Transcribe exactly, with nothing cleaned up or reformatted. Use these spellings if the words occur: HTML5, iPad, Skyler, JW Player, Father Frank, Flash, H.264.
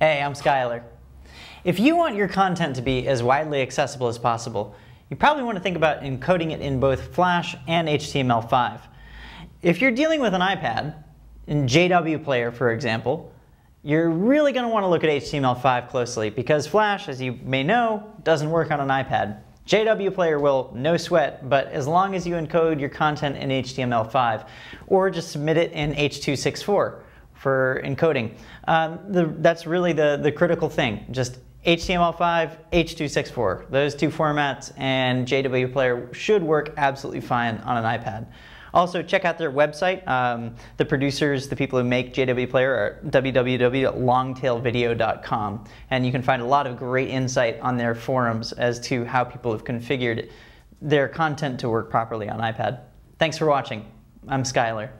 Hey, I'm Skyler. If you want your content to be as widely accessible as possible, you probably want to think about encoding it in both Flash and H T M L five. If you're dealing with an iPad, in J W Player for example, you're really going to want to look at H T M L five closely because Flash, as you may know, doesn't work on an iPad. J W Player will, no sweat, but as long as you encode your content in H T M L five or just submit it in H two sixty-four for encoding. Um, the, that's really the, the critical thing. Just H T M L five, H two sixty-four. Those two formats and J W Player should work absolutely fine on an iPad. Also, check out their website. Um, the producers, the people who make J W Player are w w w dot longtail video dot com. And you can find a lot of great insight on their forums as to how people have configured their content to work properly on iPad. Thanks for watching. I'm Skyler.